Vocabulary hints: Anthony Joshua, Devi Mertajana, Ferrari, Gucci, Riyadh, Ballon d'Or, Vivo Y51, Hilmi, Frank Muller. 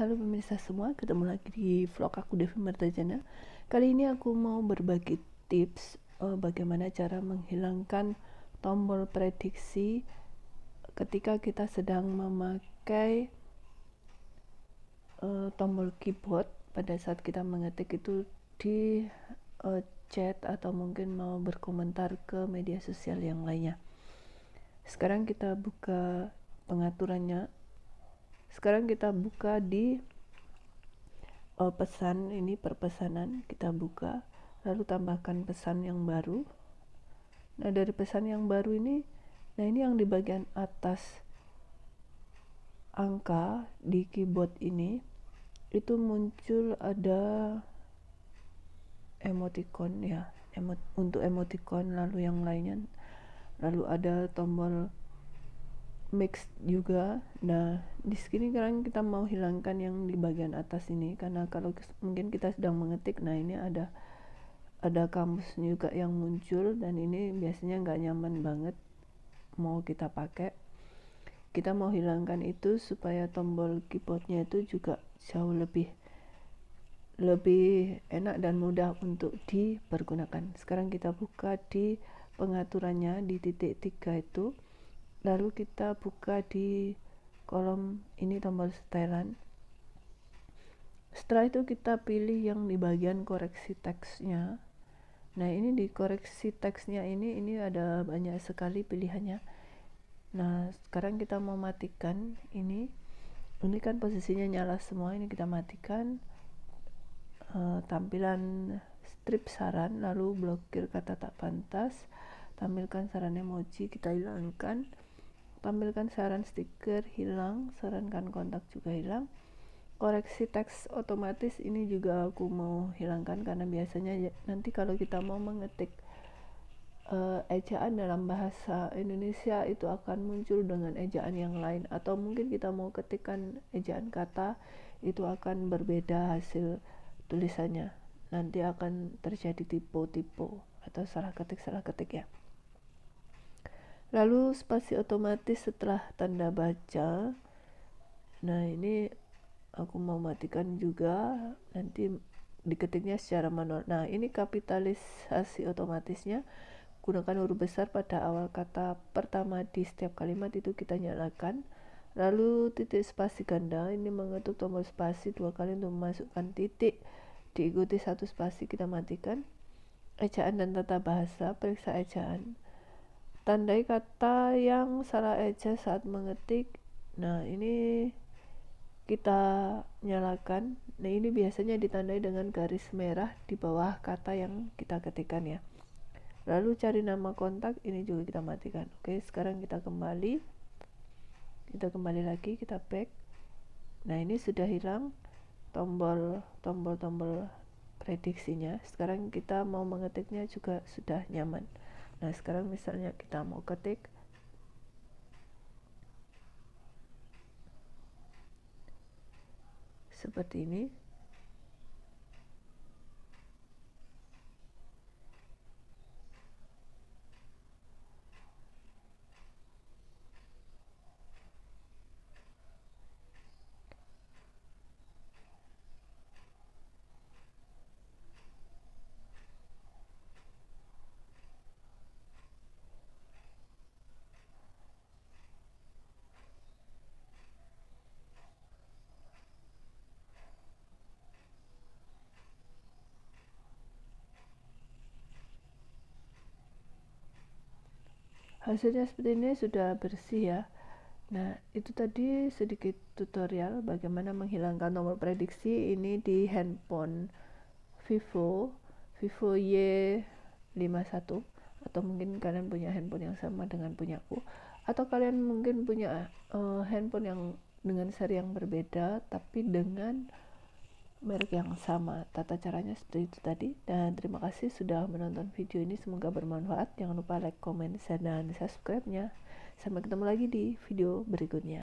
Halo pemirsa semua, ketemu lagi di vlog aku Devi Mertajana. Kali ini aku mau berbagi tips bagaimana cara menghilangkan tombol prediksi ketika kita sedang memakai tombol keyboard pada saat kita mengetik itu di chat atau mungkin mau berkomentar ke media sosial yang lainnya. Sekarang kita buka pengaturannya. Sekarang kita buka di pesan, ini perpesanan kita buka, lalu tambahkan pesan yang baru. Nah, dari pesan yang baru ini, nah ini yang di bagian atas angka di keyboard ini, itu muncul ada emoticon ya, untuk emoticon, lalu yang lainnya, lalu ada tombol mix juga. Nah, di sini sekarang kita mau hilangkan yang di bagian atas ini, karena kalau mungkin kita sedang mengetik, nah ini ada kamus juga yang muncul, dan ini biasanya nggak nyaman banget mau kita pakai. Kita mau hilangkan itu supaya tombol keyboardnya itu juga jauh lebih enak dan mudah untuk dipergunakan. Sekarang kita buka di pengaturannya di titik 3 itu, lalu kita buka di kolom ini tombol setelan. Setelah itu kita pilih yang di bagian koreksi teksnya. Nah ini di koreksi teksnya ini ada banyak sekali pilihannya. Nah sekarang kita mau matikan ini kan posisinya nyala semua, ini kita matikan tampilan strip saran, lalu blokir kata tak pantas, tampilkan saran emoji kita hilangkan, tampilkan saran stiker hilang, sarankan kontak juga hilang, koreksi teks otomatis ini juga aku mau hilangkan, karena biasanya nanti kalau kita mau mengetik ejaan dalam bahasa Indonesia itu akan muncul dengan ejaan yang lain, atau mungkin kita mau ketikkan ejaan kata itu akan berbeda hasil tulisannya, nanti akan terjadi typo atau salah ketik ya. Lalu spasi otomatis setelah tanda baca. Nah ini aku mau matikan juga, nanti diketiknya secara manual. Nah ini kapitalisasi otomatisnya, gunakan huruf besar pada awal kata pertama di setiap kalimat, itu kita nyalakan. Lalu titik spasi ganda, ini mengetuk tombol spasi 2 kali untuk memasukkan titik, diikuti 1 spasi, kita matikan. Ejaan dan tata bahasa, periksa ejaan, tandai kata yang salah eja saat mengetik. Nah ini kita nyalakan. Nah ini biasanya ditandai dengan garis merah di bawah kata yang kita ketikkan ya. Lalu cari nama kontak, ini juga kita matikan. Oke, sekarang kita kembali lagi, kita back. Nah ini sudah hilang tombol prediksinya. Sekarang kita mau mengetiknya juga sudah nyaman. Nah sekarang misalnya kita mau ketik seperti ini, hasilnya seperti ini, sudah bersih ya. Nah itu tadi sedikit tutorial bagaimana menghilangkan tombol prediksi ini di handphone Vivo Y51, atau mungkin kalian punya handphone yang sama dengan punyaku, atau kalian mungkin punya handphone yang dengan seri yang berbeda tapi dengan merek yang sama. Tata caranya seperti itu tadi, dan terima kasih sudah menonton video ini, semoga bermanfaat. Jangan lupa like, comment, share, dan subscribe-nya. Sampai ketemu lagi di video berikutnya.